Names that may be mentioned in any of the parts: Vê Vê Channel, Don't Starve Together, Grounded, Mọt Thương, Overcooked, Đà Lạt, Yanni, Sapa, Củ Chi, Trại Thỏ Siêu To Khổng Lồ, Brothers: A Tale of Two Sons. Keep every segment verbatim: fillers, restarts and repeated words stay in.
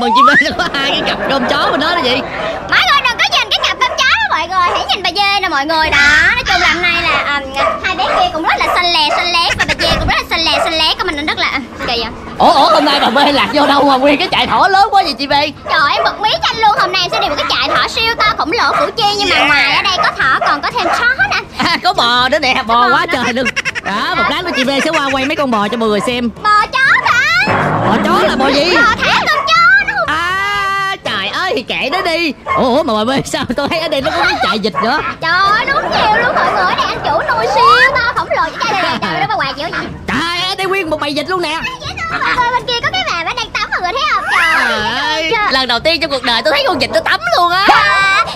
mừng chị Vê nó có hai cái cặp cơm chó mình đó đó chị. Mọi người đừng có nhìn cái cặp cơm chó đó, mọi người hãy nhìn bà Vê nè mọi người đó. Nói chung là hôm nay là um, hai bé kia cũng rất là xanh lè xanh lét và bà Vê cũng rất là xanh lè xanh lét của mình nên rất là kỳ vậy. Ủa ủa hôm nay bà Vê lạc vô đâu mà nguyên cái chạy thỏ lớn quá vậy chị Vê? Trời ơi, em bật mí cho anh luôn, hôm nay em sẽ đi một cái chạy thỏ siêu to khổng lồ Củ Chi, nhưng mà ngoài ở đây có thỏ còn có thêm chó hết anh. À, có bò nữa nè, bò, bò quá đó. Trời luôn. Đó, một lát nữa chị Vê sẽ qua quay mấy con bò cho mọi người xem. Bò chó hả? Bò chó là bò gì? Bò thả con chó nó không. À, trời ơi thì kệ nó đi. Ủa mà bà Vê sao tôi thấy ở đây nó có cái chạy vịt nữa. Trời ơi đúng nhiều luôn mọi người, đây anh chủ nuôi siêu to khổng lồ chứ đây trời nó hoài chịu gì. Trời ơi đây nguyên một bầy vịt luôn nè. Mọi người bên kia có cái bà đang tắm mọi người thấy không? Trời ơi. Lần đầu tiên trong cuộc đời tôi thấy con vịt nó tắm luôn á.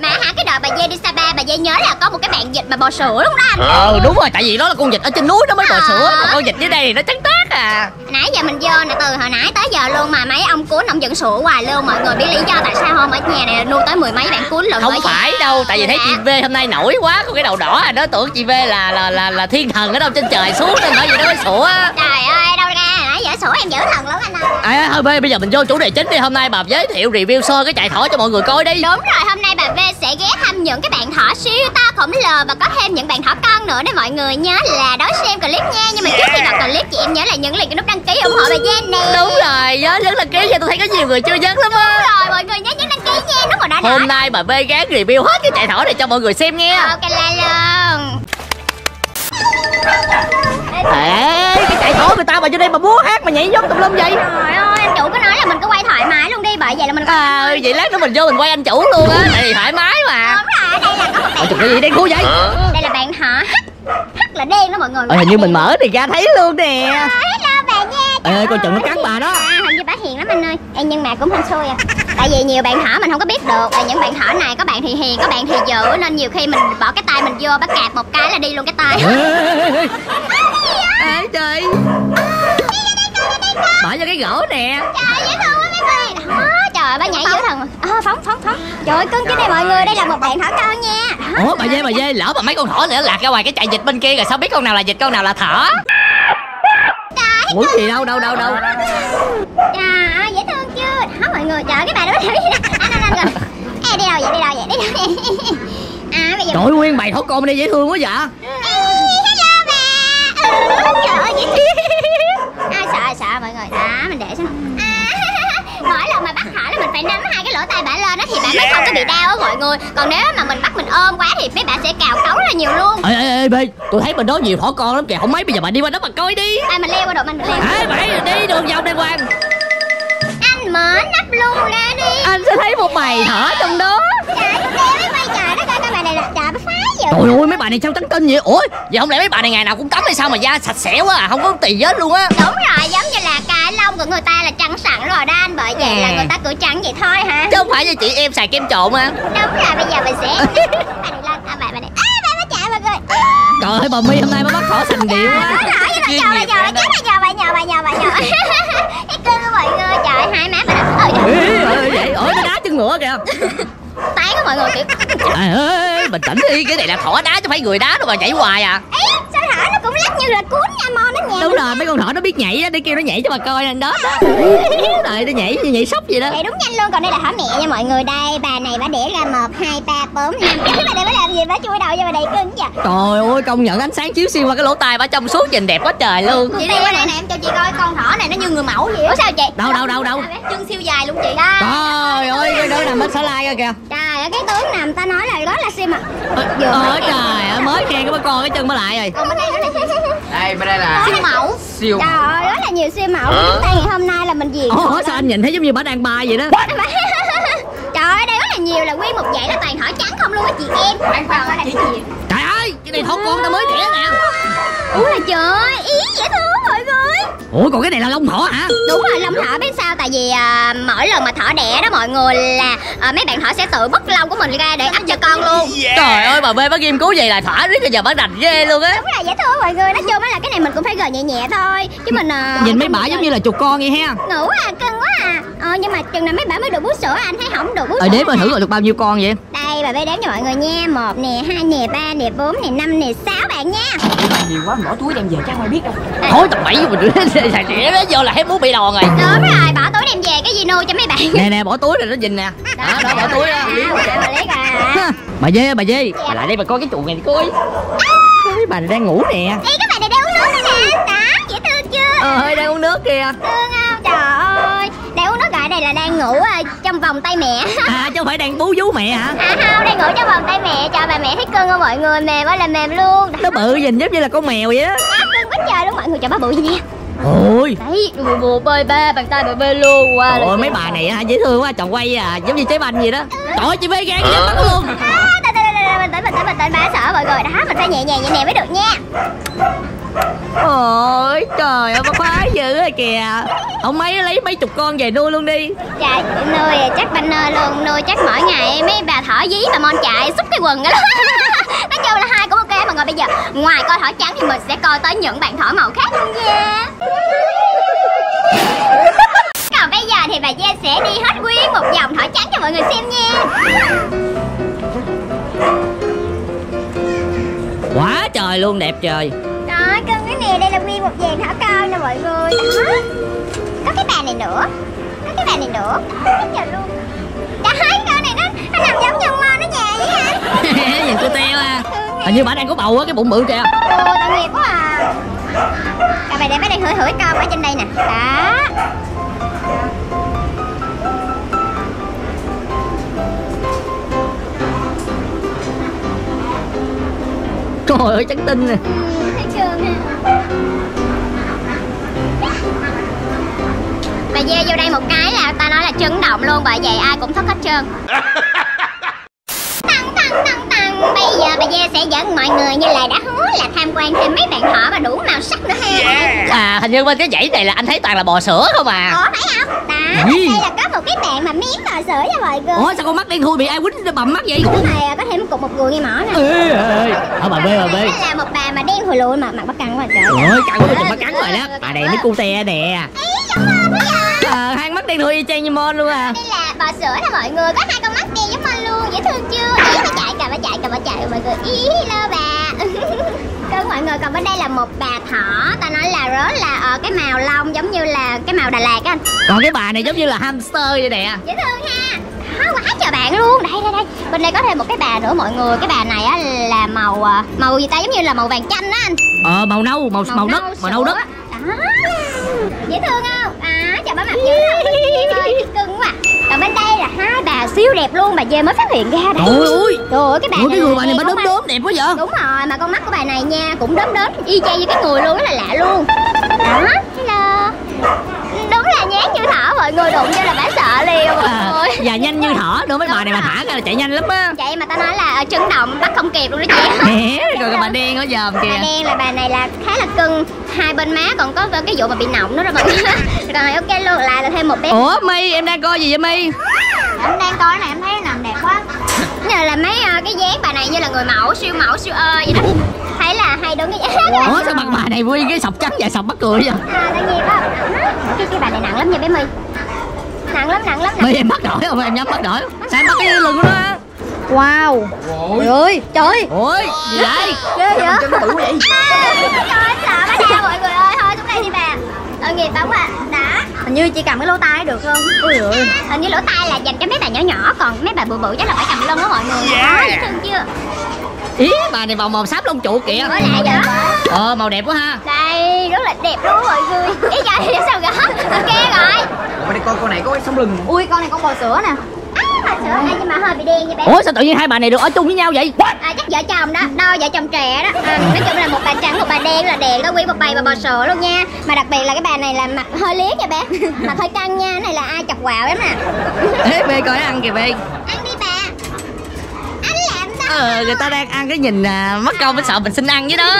Mà hả cái đợt bà Vê đi Sapa bà Vê nhớ là có một cái bạn vịt mà bò sữa đúng không anh? Ờ đúng rồi, tại vì nó là con vịt ở trên núi nó mới bò sữa, còn con vịt dưới đây thì nó trắng tát à. Nãy giờ mình vô nè, từ hồi nãy tới giờ luôn mà mấy ông cuốn ông vẫn sủa hoài luôn, mọi người biết lý do tại sao không? Ở nhà này nuôi tới mười mấy bạn cuốn lận. Không phải đâu, tại vì thấy chị Vê hôm nay nổi quá con cái đầu đỏ à, nó tưởng chị Vê là là là là thiên thần ở đâu trên trời xuống nên bởi vì nó mới sủa. Trời ơi đâu ra nãy giờ sủa em dữ thần lắm anh ơi. À thôi bây giờ mình vô chủ đề chính đi, hôm nay bà giới thiệu review sơ cái chạy thỏ cho mọi người coi đi. Đúng rồi, hôm nay bà Vê sẽ ghé thăm những cái bạn thỏ siêu to khổng lồ và có thêm những bạn thỏ con nữa đấy, mọi người nhớ là đón xem clip nha. Nhưng mà trước khi vào clip chị em nhớ là nhấn like cái nút đăng ký ủng hộ bà Vê nè. Đúng rồi, nhớ nhấn đăng ký nha, tôi thấy có nhiều người chưa nhấn lắm á. Đúng rồi, mọi người nhớ nhấn đăng ký nha, nó còn đã nói. Hôm nay bà Vê gán review hết cái chạy thỏ này cho mọi người xem nha. Ok la luôn. Ê, cái chạy thỏ người ta mà vô đây mà múa hát mà nhảy nhót tùm lum vậy. Trời ơi, anh chủ có nói là mình cứ quay thoải mái luôn đi, bởi vậy là mình. À, vậy lát nữa mình vô mình quay anh chủ luôn á, tại vì thoải mái mà. Đúng rồi, ở đây là có một bạn. Trời ơi, đen khui vậy. Đây là bạn thỏ hắc, hắc là đen đó mọi người. Ờ, hình như mình mở thì ra thấy luôn nè. À, hello bà nha. Ê, con chừng nó cắn bà đó. À, hình như bà hiền lắm anh ơi. Ê, nhưng mà cũng hên xui à. Tại vì nhiều bạn thỏ mình không có biết được, là những bạn thỏ này có bạn thì hiền, có bạn thì dữ, nên nhiều khi mình bỏ cái tay mình vô bắt cạp một cái là đi luôn cái tay. Ê trời. Bỏ vô cái gỗ nè. Trời dễ thương quá mấy người. Đó, trời ơi, bà nhảy dữ thần. À, phóng phóng phóng. Trời ơi cưng trên đây mọi người, đây là một bạn thỏ con nha. Ủa bà Vê bà Vê lỡ mà mấy con thỏ nữa lạc ra ngoài cái chạy vịt bên kia rồi sao biết con nào là vịt con nào là thỏ? Ủa gì đâu đâu đâu đâu. Trời ơi dễ thương chưa? Hả mọi người, trời cái bà đó nó đi đâu. Anh anh anh rồi. Ê đi đâu vậy? Đi đâu vậy? Đi đâu vậy? À bây giờ trời nguyên bày thỏ con đi dễ thương quá vậy. Hello bà. Trời ơi dễ thương. Ai sợ ai sợ mọi người. Đó mình để xuống. Mỗi lần mà bắt thỏ là mình phải nắm hai cái lỗ tai bả lên đó thì bả mới không có bị đau á mọi người. Còn nếu mà mình bắt mình ôm quá thì mấy bạn sẽ cào cấu rất là nhiều luôn. Ê ê ê Bê, tôi thấy bên đó nhiều thỏ con lắm kìa, không mấy bây giờ bạn đi qua đó mà coi đi. Ai mình leo qua đồ mình leo. Ê bạn đi đường vòng đàng hoàng. Anh mở nắp luôn ra đi. Anh sẽ thấy một bầy thỏ trong đó. Trời ơi mấy quay trời đó coi các bạn này là trời nó phá vậy. Trời ơi mấy bạn này sao trắng tinh vậy? Ủa, vậy không lẽ mấy bạn này ngày nào cũng tắm hay sao mà da sạch sẽ quá à, không có tì vết luôn á. Đúng rồi, giống như là cái lông của người ta là trắng sẵn rồi đó anh, bởi vậy à. Là người ta cứ trắng vậy thôi hả? Chứ không phải như chị em xài kem trộn hả? Đúng rồi, bây giờ mình sẽ bà này lên, à bà bà này. À bà nó chạy mọi người. À. Trời ơi bà My hôm nay mới bắt thỏ sành điệu á. Trời ơi bà nhờ bà nhờ bà nhờ bà nhờ bà nhờ. Cái cưng của mọi người, trời hai má bà nó. Ôi vậy, ôi nó đá chân ngựa kìa. Tán á mọi người kiểu. Trời ơi, bình tĩnh đi, cái này là thỏ đá chứ phải người đá đâu mà nhảy hoài à. Ý, sao thỏ nó cũng lắc như là cuốn nha mon nó nhẹ. Đúng rồi, mấy con thỏ nó biết nhảy á, đi kêu nó nhảy cho bà coi anh đó. Trời nó nhảy nhảy sốc vậy đó. Vậy đúng nhanh luôn, còn đây là thỏ mẹ nha mọi người. Đây, bà này bà đẻ ra một hai ba bốn năm. Bà này bà làm gì bà chui đầu vô bà đầy cưng vậy? Trời ơi, công nhận ánh sáng chiếu xuyên qua cái lỗ tai bà trông suốt nhìn đẹp quá trời luôn. Chị đi qua này nè, em cho chị coi con thỏ này nó như người mẫu vậy. Ủa sao chị? Đâu đâu đâu đâu. Chân siêu dài luôn chị. Trời ơi, cái đó nằm hết xả lai kìa. Trời ơi, cái tướng nằm ta nói là đó là sim à. Trời ơi, mới khen cái bà con cái chân bà lại rồi. Còn cái này đây, bên đây là siêu mẫu. Siêu. Trời ơi, rất là nhiều siêu mẫu. Chúng ta ngày hôm nay là mình diện. Ủa sao anh nhìn thấy giống như bà đang bay vậy đó. Trời ơi, đây rất là nhiều, là nguyên một dãy là toàn thỏ trắng không luôn á chị em. Bạn còn là chị gì? Trời ơi, cái này thỏ con ta mới đẻ nè. Ủa là trời, ý dễ thương mọi người. Ủa còn cái này là lông thỏ hả? Đúng rồi, lông thỏ biết sao, tại vì à, mỗi lần mà thỏ đẻ đó mọi người là à, mấy bạn thỏ sẽ tự bứt lông của mình ra để ấp cho con luôn. Yeah. Trời ơi bà Vê bác nghiên cứu gì là thỏ riết bây giờ bác đành ghê luôn á. Đúng là dễ thương mọi người, nói chung là cái này mình cũng phải gờ nhẹ nhẹ thôi chứ mình à, nhìn mấy bả giống như là chuột con vậy ha. Ngủ à, cưng quá à. Ờ nhưng mà chừng nào mấy bả mới được bú sữa anh thấy không được bú sữa. Ờ đếm mà thử rồi được bao nhiêu con vậy? Đây bà Vê đếm cho mọi người nha, một nè, hai nè, ba nè, bốn nè, năm nè, sáu bạn nha. Nhiều quá mở túi đem về chắc không ai biết đâu. Thôi tập bậy của mình nữa. Nó vô là hết muốn bị đòn rồi. Đúng rồi, bỏ túi đem đem về cái gì nuôi cho mấy bạn. Nè nè, bỏ túi rồi nó nhìn nè. Đó, đó, đó bỏ túi đó. Bà Dê, bà Dê, bà lại đây bà coi cái chuồng này đi coi. Mấy bà này đang ngủ nè. Đi các bà này đang uống nước nè. Đó, dễ thương chưa? Ờ, đang uống nước kìa. Thương không? Trời ơi, đang uống nước rồi, đây là đang ngủ trong vòng tay mẹ. À, chứ không phải đang bú vú mẹ hả? À không, đang ngủ trong vòng tay mẹ. Trời, bà mẹ thấy cưng không mọi người? Mềm ơi là mềm luôn. Nó bự nhìn giống như là con mèo vậy á. À, cưng quá trời luôn mọi người. Trời, bà bự gì nha. Ôi đấy, bù bù bê bê, bàn tay bê bê luôn. Wow, trời ơi, mấy bà này hả, dễ thương quá, chồng quay à, giống như trái banh vậy đó. Ừ. Trời ơi, chị mê gan dữ lắm luôn. Tao tao tao mình tỉnh mình tỉnh mình tỉnh bà sợ mọi người đó, mình phải nhẹ nhàng vậy nè mới được nha. Ôi trời ơi, bà khoái dữ rồi kìa. Ông ấy lấy mấy chục con về nuôi luôn đi. Dạ, nuôi chắc banner luôn, nuôi chắc mỗi ngày mấy bà thỏ dí mà Mon chạy xúc cái quần đó. Nói chung là hai cũng ok mọi người. Bây giờ ngoài coi thỏ trắng thì mình sẽ coi tới những bạn thỏ màu khác luôn nha. Còn bây giờ thì bà Dê sẽ đi hết nguyên một vòng thỏ trắng cho mọi người xem nha. Quá trời luôn, đẹp trời. Đó, cưng cái nè, đây là nguyên một vàng thỏ con nè mọi người. Đó. Có cái bà này nữa. Có cái bà này nữa. Đó, trời luôn. Trời ơi, con này nó, nó nằm giống như mơ nó nhà vậy hả? Nhìn cô teo à. Hình như bà đang có bầu á, cái bụng bự kìa. Ừ, tội nghiệp quá à. Cà bà đẹp, bà đang hửi hửi con ở trên đây nè. Đó. Trời ơi, trắng tinh nè. Ừ, thấy chưa nè. Bà Dê vô đây một cái là ta nói là chấn động luôn, bởi vậy ai cũng thất hết trơn. Tăng tăng tăng tăng. Bây giờ bà Dê sẽ dẫn mọi người như là đã hứa là tham quan thêm mấy bạn thỏ mà đủ màu sắc nữa ha. Yeah. À, hình như bên cái dãy này là anh thấy toàn là bò sữa không à. Ủa phải không? Đó, đây là có một cái bạn mà miếng bò sữa cho mọi người. Ủa sao con mắt đen thui bị ai quýnh bầm mắt vậy? Cái này có thêm cục một người nghe mỏ nè. Ê ê, ở bà bê bà bê. Đây là một bà mà đen hồi lụi mà mặt bắt căng quá trời. Ôi căng quá trời, bắt cắn rồi đó. Bà này mới cu te nè. Ờ, hai mắt đen thui y chang như Mon luôn à. Đây là bò sữa nè mọi người, có hai con mắt đen giống Mon luôn, dễ thương chưa? Ý nó chạy cả, nó chạy cả, nó chạy mọi người. Ý hello bà. Cưng mọi người, còn bên đây là một bà thỏ, ta nói là rất là ở cái màu lông giống như là cái màu Đà Lạt á anh. Còn cái bà này giống như là hamster vậy nè. Dễ thương ha. Nó quá trời bạn luôn. Đây đây đây. Bên đây có thêm một cái bà nữa mọi người. Cái bà này á là màu màu gì ta, giống như là màu vàng chanh á anh. Ờ màu nâu, màu màu, màu đất, sữa. Màu nâu đất. Đó. Dễ thương không? À trời, bả mặt dữ lắm. Cưng quá. Còn bên đây là hai bà siêu đẹp luôn, bà Dê mới phát hiện ra đấy. Trời ơi. Trời ơi, cái bà ủa, này, cái bà này bà đốm đốm đẹp quá vậy. Đúng rồi, mà con mắt của bà này nha cũng đốm đốm y chang như cái người luôn, rất là lạ luôn. Đó, hello. Đúng là nhát như thỏ, mọi người đụng vô là bả sợ liền mọi người. Và nhanh như thỏ nữa, mấy bà này mà thả ra là chạy nhanh lắm á. Chạy mà ta nói là chấn động bắt không kịp luôn đó chị. Nè, rồi cái bà đen ở dòm kìa. Bà đen là bà này là khá là cưng, hai bên má còn có cái vụ mà bị nọng nữa rồi mọi người. Rồi ok luôn, lại là thêm một bé. Ủa My, em đang coi gì vậy My? Em đang coi này, em thấy nằm đẹp quá. Như là mấy cái dáng bà này như là người mẫu, siêu mẫu, siêu ơ vậy đó. Thấy là hay đúng cái dáng. Ủa sao mặt bà này nguyên cái sọc trắng và sọc mắc cười vậy? À tự nhiên đó. Cái cái bà này nặng lắm nha bé My. Nặng lắm, nặng lắm. My em bắt nổi không? Em nhắm bắt nổi. Sao em bắt cái lưng của nó á? Wow. Trời ơi, trời ơi. Ôi, gì vậy? Ghê vậy? Trời ơi, sợ bà ra mọi người ơi. Thôi xuống đây đi bà. Tội nghiệp bà quá. Đã. Hình như chị cầm cái lỗ tai được không? Ôi giời. Hình như lỗ tai là dành cho mấy bà nhỏ nhỏ, còn mấy bà bự bự chắc là phải cầm lưng đó mọi người. Dễ thương chưa? Ý bà này màu màu sáp lông trụ kìa. Ủa lạ vậy? Ờ màu đẹp quá ha. Đây rất là đẹp luôn mọi người. Ý trời sao gõ? Ok rồi. Ủa đây con con này có cái sống lưng. Ui con này con bò sữa nè. Á bò sữa hay nhưng mà hơi bị đen nha bé. Ủa sao tự nhiên hai bà này được ở chung với nhau vậy? À chắc vợ chồng đó, đâu vợ chồng trẻ đó. À, nói chung là một bà trắng, một bà đen là đèn có quý một bầy và bò sữa luôn nha. Mà đặc biệt là cái bà này là mặt hơi liếc nha bé. Mặt hơi căng nha, cái này là ai chọc quạo lắm nè. Ê Bê coi ăn kìa Bê. Ờ, người ta đang ăn cái nhìn à, mất công mới sợ mình xin ăn với đó.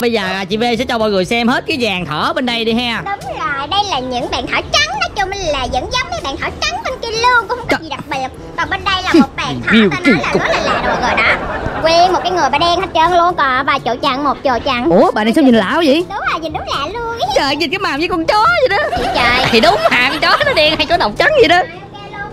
Bây giờ chị V sẽ cho mọi người xem hết cái vàng thỏ bên đây đi ha. Đúng rồi, đây là những bạn thỏ trắng, nói chung là vẫn giống mấy bạn thỏ trắng bên kia luôn, cũng không có gì đặc biệt. Còn bên đây là một bạn thỏ ta nói là rất là lạ rồi rồi đó. Quen một cái người bà đen hết trơn luôn, còn bà chỗ chặn một chỗ chặn. Ủa bà này sao nhìn lạ quá vậy? Đúng rồi, nhìn đúng lạ luôn. Trời nhìn cái màu với con chó vậy đó. Trời thì đúng hả, con chó nó đen hay chó độc trắng vậy đó.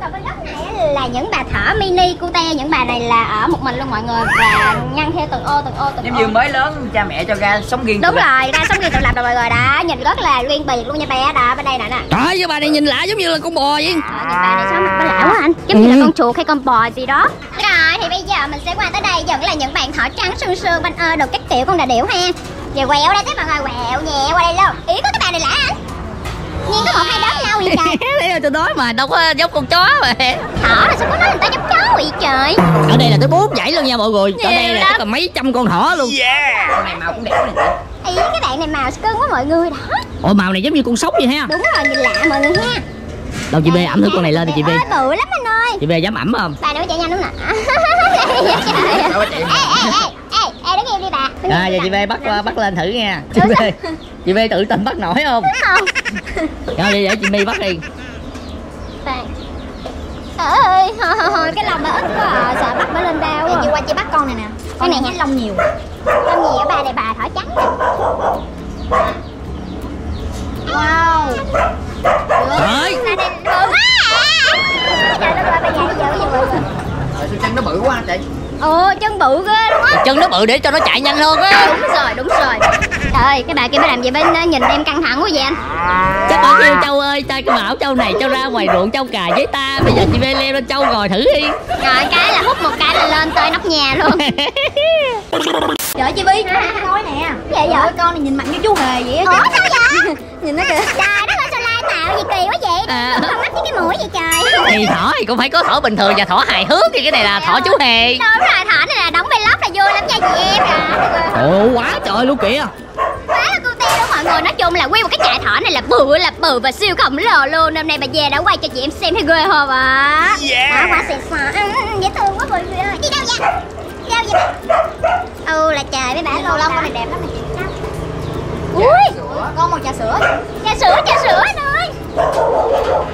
Còn bên góc này là những bà thỏ mini cute, những bà này là ở một mình luôn mọi người, và ngăn theo từng ô từng ô từng giống như mới lớn cha mẹ cho ra sống riêng. Đúng rồi, ra sống riêng tự lập rồi mọi người, đã nhìn rất là riêng biệt luôn nha bé. Đó bên đây nè nè. Trời ơi, bà này nhìn lạ giống như là con bò vậy. Nhìn bà này sao mặt bà lạ quá anh, giống như là con chuột hay con bò gì đó. Rồi thì bây giờ mình sẽ qua tới đây vẫn là những bạn thỏ trắng sương sương banh ơ đồ các kiểu con đà điểu ha. Giờ quẹo đây tiếp mọi người, quẹo nhẹ qua đây luôn. Ý có cái bà này lạ anh. Nhìn có một hai đốm nâu vậy trời. Tôi nói mà đâu có giống con chó mà. Thỏ là sao có nói người ta giống chó vậy trời. Ở đây là tới bốn dãy luôn nha mọi người. Ở đây là có mấy trăm con thỏ luôn. Yeah. Con này màu cũng đẹp nè. Ý cái bạn này màu cưng quá mọi người đó. Ồ màu này giống như con sóc vậy ha. Đúng rồi, nhìn lạ mọi người ha. Đâu chị Bê ẩm thử con này lên đi chị Bê. Bự lắm anh ơi. Chị Bê dám ẩm không? Bà đừng chạy nhanh đúng nè. Ê ê ê. Ê đứng im đi bà. À giờ chị Bê bắt bắt lên thử nha. Chị Bê. Chị Bê tự tin bắt nổi không? Không. Rồi đi để chị My bắt đi. Trời ơi, hồi, hồi, hồi, cái lòng bà ít quá sợ bắt bà lên đau. Chị qua chị bắt con này nè. Con này nhánh lông nhiều. Lông nhiều ở bà này bà thỏ trắng nè. Wow. Trời ơi. Trời đất ơi bà nhảy dữ vậy mọi người. Chân nó bự quá chị. Ồ chân bự ghê luôn á. Chân nó bự để cho nó chạy nhanh hơn á. Đúng rồi, đúng rồi. Trời ơi, cái bà kia mới làm gì bên nhìn em căng thẳng quá vậy anh. Chắc bà kêu Châu ơi, ta cứ bảo Châu này Châu ra ngoài ruộng Châu cà với ta. Bây giờ chị Bê leo lên Châu ngồi thử đi. Rồi cái là hút một cái là lên tới nóc nhà luôn. Trời chị Bi nói nè. Vậy vậy con này nhìn mặt như chú hề vậy á. Ủa sao vậy? Nhìn nó kìa. Trời đất ơi sao lai tạo gì kỳ quá vậy. À. Không mắt với cái mũi vậy trời. Thì thỏ thì cũng phải có thỏ bình thường và thỏ hài hước, thì cái này là thỏ chú hề. Đúng rồi, thỏ này là đóng vlog là vui lắm nha chị em à. Ồ quá trời luôn kìa. Rồi, nói chung là nguyên một cái trại thỏ này là bự là bự và siêu khổng lồ luôn. Hôm nay bà về đã quay cho chị em xem thấy ghê hồn ạ. Quá quá xịn xò, dễ thương quá mọi người ơi. Đi đâu vậy? Đi đâu vậy? Ô là trời mấy bạn lông con này đẹp lắm nè chị. Ui, con màu trà sữa. Trà sữa, trà sữa anh ơi.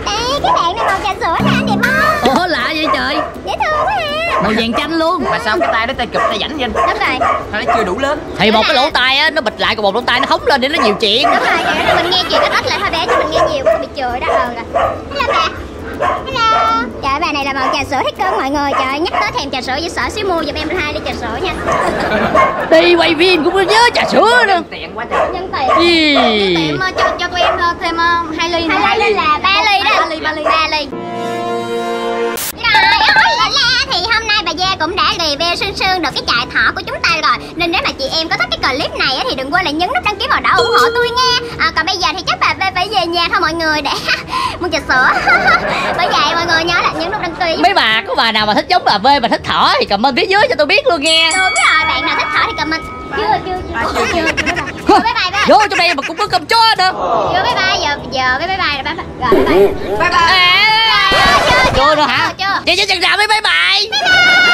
Đây cái bạn này màu trà sữa nè anh đẹp không? Ủa lạ vậy trời. Dễ thương quá ha. Màu vàng chanh luôn. Mà sao cái tay nó tay chụp tay rảnh vậy anh? Đúng rồi. Thôi nó chưa đủ lớn. Thì một cái lỗ tai á nó bịt lại, còn một lỗ tai nó hóng lên để nó nhiều chuyện. Đúng rồi, vậy đó mình nghe chuyện ít ít lại thôi bé, chứ mình nghe nhiều cũng bị chửi đó. Ừ rồi. Hello bà. Hello. Trời bà này là màu trà sữa hết cơn mọi người. Trời nhắc tới thèm trà sữa với sợ xíu mua giùm em hai ly trà sữa nha. Đi quay phim cũng nhớ trà sữa nữa. Tiện quá trời. Nhân tiện. Nhân tiện cho cho tụi em thêm hai ly. Hai ly là ba ly đó. ba ly ba ly. Cũng đã review sương sương được cái trại thỏ của chúng ta rồi, nên nếu mà chị em có thích cái clip này thì đừng quên là nhấn nút đăng ký màu đỏ ủng hộ tôi nha. À, còn bây giờ thì chắc bà Vê phải về nhà thôi mọi người để mua trà sữa. Bởi vậy mọi người nhớ là nhấn nút đăng ký. Mấy bà có bà nào mà thích giống bà Vê mà thích thỏ thì comment phía dưới cho tôi biết luôn nha. Đúng rồi, bạn nào thích thỏ thì comment. Chưa chưa chưa chưa. Bye bye. Vô trong đây mà cũng có cơm chó nữa. Chưa bye bye giờ giờ bye bye rồi bye bye. Bye bye. Chưa nữa hả? Chưa. Vậy chứ chừng nào mới bye bye.